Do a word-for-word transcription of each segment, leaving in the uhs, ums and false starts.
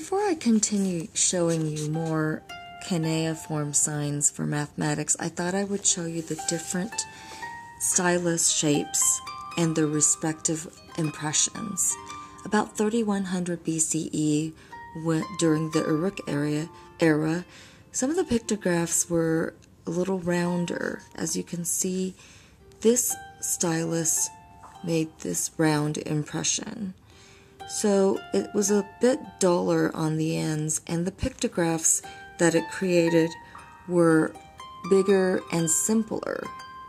Before I continue showing you more cuneiform signs for mathematics, I thought I would show you the different stylus shapes and their respective impressions. About thirty-one hundred B C E, during the Uruk era, era, some of the pictographs were a little rounder. As you can see, this stylus made this round impression. So it was a bit duller on the ends, and the pictographs that it created were bigger and simpler,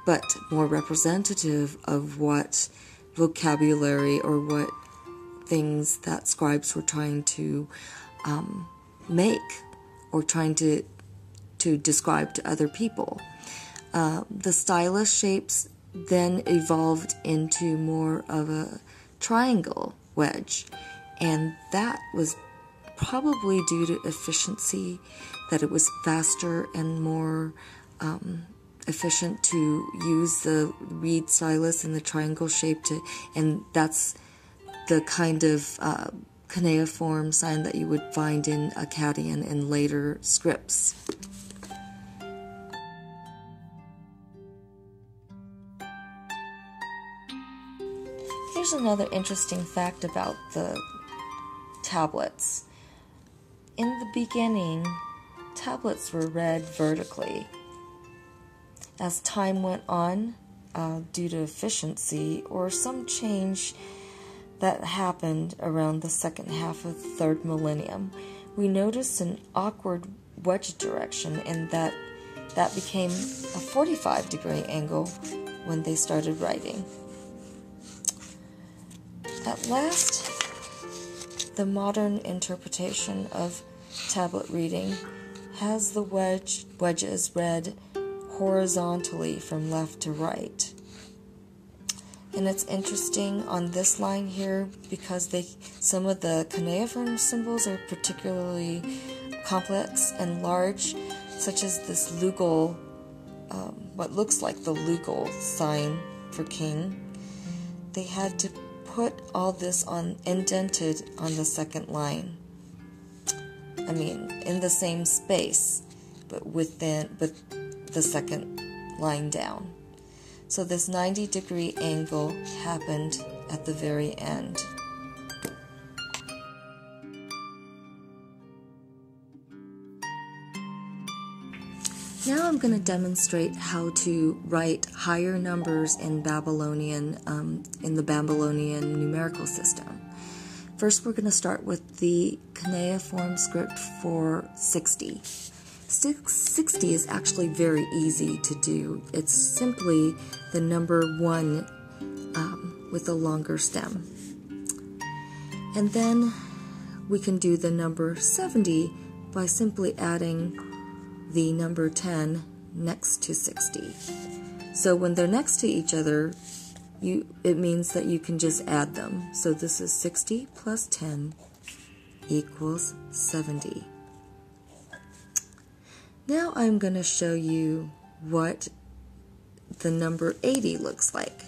but more representative of what vocabulary or what things that scribes were trying to um, make or trying to to describe to other people. Uh, the stylus shapes then evolved into more of a triangle wedge, and that was probably due to efficiency, that it was faster and more um, efficient to use the reed stylus and the triangle shape to, and that's the kind of uh, cuneiform sign that you would find in Akkadian and later scripts. Here's another interesting fact about the tablets. In the beginning, tablets were read vertically. As time went on, uh, due to efficiency or some change that happened around the second half of the third millennium, we noticed an awkward wedge direction, and that that became a forty-five degree angle when they started writing. At last, the modern interpretation of tablet reading has the wedge wedges read horizontally from left to right. And it's interesting on this line here because they some of the cuneiform symbols are particularly complex and large, such as this Lugal, um, what looks like the Lugal sign for king. They had to put all this on indented on the second line. I mean, in the same space, but within but the second line down. So this ninety degree angle happened at the very end. Now I'm going to demonstrate how to write higher numbers in Babylonian, um, in the Babylonian numerical system. First, we're going to start with the cuneiform script for sixty. sixty is actually very easy to do. It's simply the number one um, with a longer stem. And then we can do the number seventy by simply adding the number ten next to sixty. So when they're next to each other, you it means that you can just add them. So this is sixty plus ten equals seventy. Now I'm going to show you what the number eighty looks like.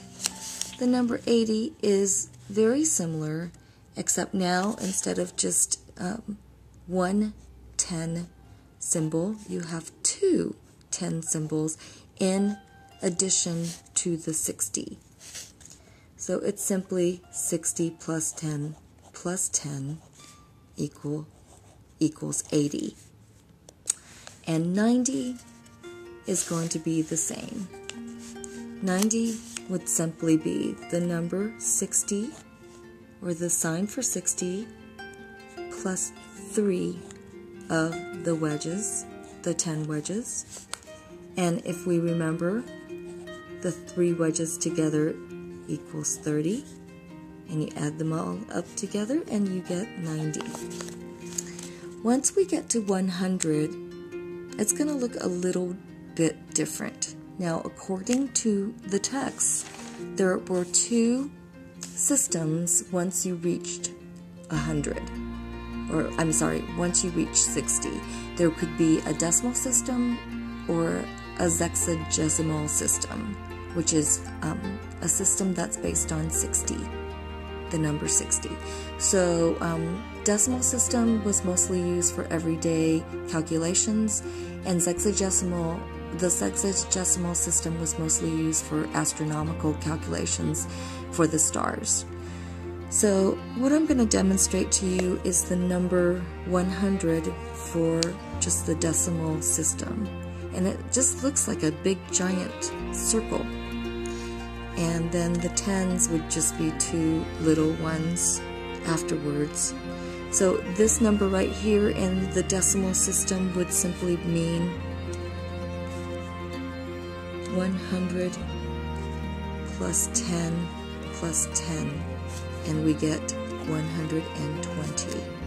The number eighty is very similar, except now instead of just um, one ten symbol, you have two ten symbols in addition to the sixty. So it's simply sixty plus ten plus ten equal, equals eighty. And ninety is going to be the same. ninety would simply be the number sixty, or the sign for sixty, plus three of the wedges, the ten wedges. And if we remember, the three wedges together equals thirty. And you add them all up together and you get ninety. Once we get to one hundred, it's going to look a little bit different. Now, according to the text, there were two systems once you reached one hundred. Or, I'm sorry, once you reached sixty. There could be a decimal system or a sexagesimal system, which is um, a system that's based on sixty. the number sixty. So um, decimal system was mostly used for everyday calculations, and sexagesimal the sexagesimal system was mostly used for astronomical calculations for the stars. So what I'm going to demonstrate to you is the number one hundred for just the decimal system. And it just looks like a big giant circle. And then the tens would just be two little ones afterwards. So this number right here in the decimal system would simply mean one hundred plus ten plus ten. And we get one hundred twenty.